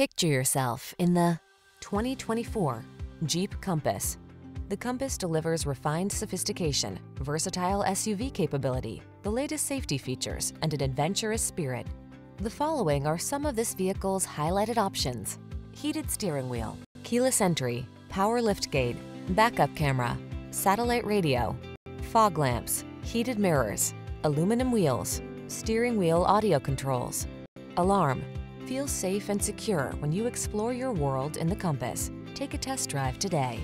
Picture yourself in the 2024 Jeep Compass. The Compass delivers refined sophistication, versatile SUV capability, the latest safety features, and an adventurous spirit. The following are some of this vehicle's highlighted options: heated steering wheel, keyless entry, power liftgate, backup camera, satellite radio, fog lamps, heated mirrors, aluminum wheels, steering wheel audio controls, alarm. Feel safe and secure when you explore your world in the Compass. Take a test drive today.